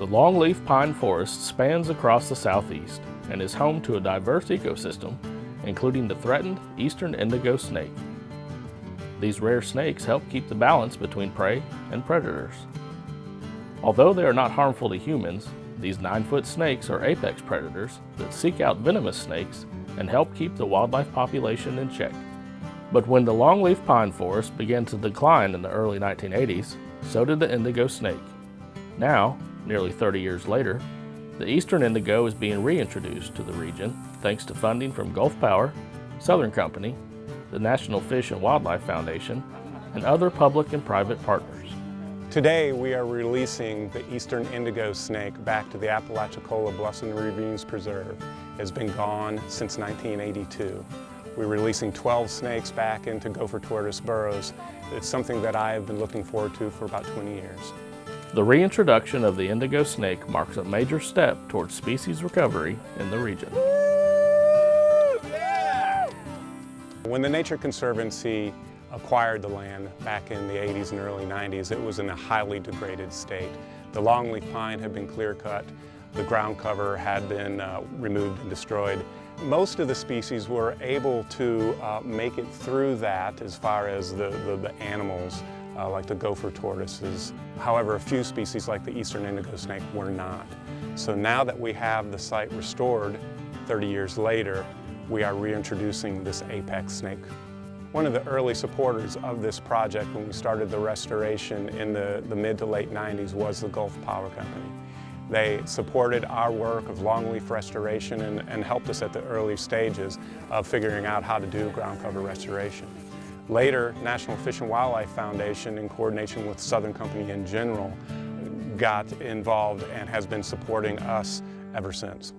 The longleaf pine forest spans across the southeast and is home to a diverse ecosystem, including the threatened eastern indigo snake. These rare snakes help keep the balance between prey and predators. Although they are not harmful to humans, these 9-foot snakes are apex predators that seek out venomous snakes and help keep the wildlife population in check. But when the longleaf pine forest began to decline in the early 1980s, so did the indigo snake. Now, nearly 30 years later, the eastern indigo is being reintroduced to the region thanks to funding from Gulf Power, Southern Company, the National Fish and Wildlife Foundation, and other public and private partners. Today we are releasing the eastern indigo snake back to the Apalachicola Bluffs and Ravines Preserve. It has been gone since 1982. We're releasing 12 snakes back into gopher tortoise burrows. It's something that I have been looking forward to for about 20 years. The reintroduction of the indigo snake marks a major step towards species recovery in the region. When the Nature Conservancy acquired the land back in the 80s and early 90s, it was in a highly degraded state. The longleaf pine had been clear-cut, the ground cover had been removed and destroyed. Most of the species were able to make it through that as far as the animals, like the gopher tortoises. However, a few species like the eastern indigo snake were not. So now that we have the site restored 30 years later, we are reintroducing this apex snake. One of the early supporters of this project when we started the restoration in the mid to late 90s was the Gulf Power Company. They supported our work of longleaf restoration and helped us at the early stages of figuring out how to do ground cover restoration. Later, National Fish and Wildlife Foundation, in coordination with Southern Company in general, got involved and has been supporting us ever since.